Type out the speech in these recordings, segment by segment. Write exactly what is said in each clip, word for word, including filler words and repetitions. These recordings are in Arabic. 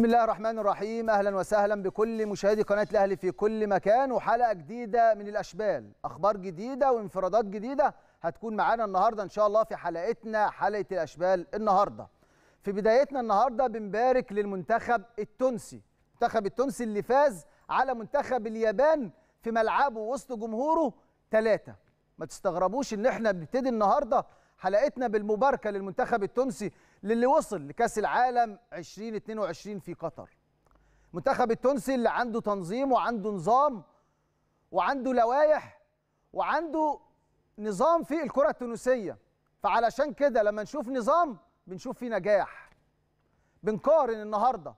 بسم الله الرحمن الرحيم. أهلا وسهلا بكل مشاهدي قناة الأهلي في كل مكان، وحلقة جديدة من الأشبال، أخبار جديدة وانفرادات جديدة هتكون معانا النهاردة إن شاء الله في حلقتنا، حلقة الأشبال النهاردة. في بدايتنا النهاردة بنبارك للمنتخب التونسي، المنتخب التونسي اللي فاز على منتخب اليابان في ملعبه وسط جمهوره ثلاثة. ما تستغربوش إن إحنا بنبتدي النهاردة حلقتنا بالمباركة للمنتخب التونسي اللي وصل لكأس العالم ألفين واثنين وعشرين في قطر. المنتخب التونسي اللي عنده تنظيم وعنده نظام وعنده لوائح وعنده نظام في الكرة التونسية، فعلشان كده لما نشوف نظام بنشوف فيه نجاح. بنقارن النهارده،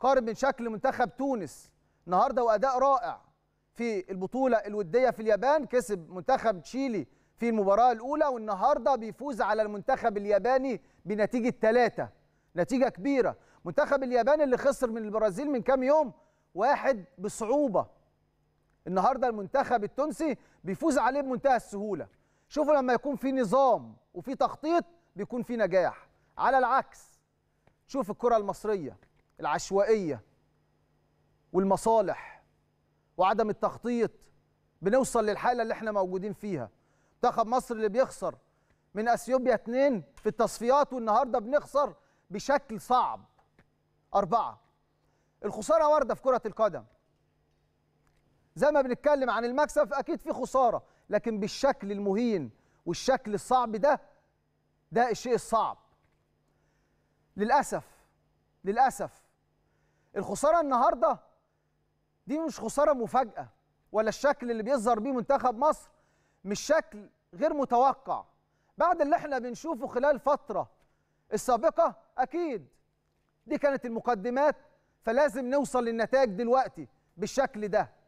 قارن بين شكل منتخب تونس النهارده وأداء رائع في البطولة الودية في اليابان، كسب منتخب تشيلي في المباراة الأولى، والنهارده بيفوز على المنتخب الياباني بنتيجة ثلاثة، نتيجة كبيرة. منتخب اليابان اللي خسر من البرازيل من كام يوم واحد بصعوبة، النهارده المنتخب التونسي بيفوز عليه بمنتهى السهولة. شوفوا لما يكون في نظام وفي تخطيط بيكون في نجاح، على العكس شوف الكرة المصرية العشوائية والمصالح وعدم التخطيط، بنوصل للحالة اللي احنا موجودين فيها. منتخب مصر اللي بيخسر من اثيوبيا اثنين في التصفيات، والنهارده بنخسر بشكل صعب أربعة. الخسارة واردة في كرة القدم، زي ما بنتكلم عن المكسب أكيد في خسارة، لكن بالشكل المهين والشكل الصعب ده، ده الشيء الصعب. للأسف للأسف الخسارة النهارده دي مش خسارة مفاجأة، ولا الشكل اللي بيظهر بيه منتخب مصر مش شكل غير متوقع بعد اللي احنا بنشوفه خلال فترة السابقة. أكيد دي كانت المقدمات، فلازم نوصل للنتائج دلوقتي بالشكل ده.